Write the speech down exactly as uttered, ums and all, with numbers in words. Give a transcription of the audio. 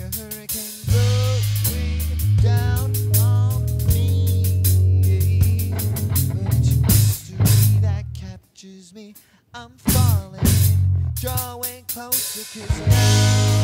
a hurricane blowing down on me. But mystery that captures me, I'm falling, drawing closer, 'cause now